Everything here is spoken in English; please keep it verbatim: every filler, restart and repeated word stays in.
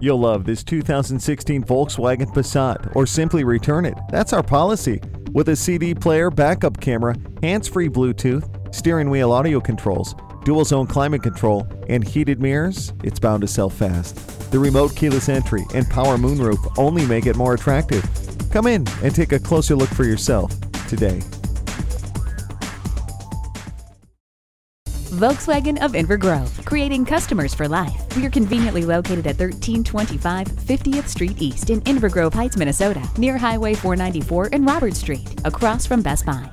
You'll love this two thousand sixteen Volkswagen Passat, or simply return it. That's our policy. With a C D player, backup camera, hands-free Bluetooth, steering wheel audio controls, dual zone climate control, and heated mirrors, it's bound to sell fast. The remote keyless entry and power moonroof only make it more attractive. Come in and take a closer look for yourself today. Volkswagen of Inver Grove, creating customers for life. We are conveniently located at thirteen twenty-five fiftieth Street East in Inver Grove Heights, Minnesota, near Highway four ninety-four and Robert Street, across from Best Buy.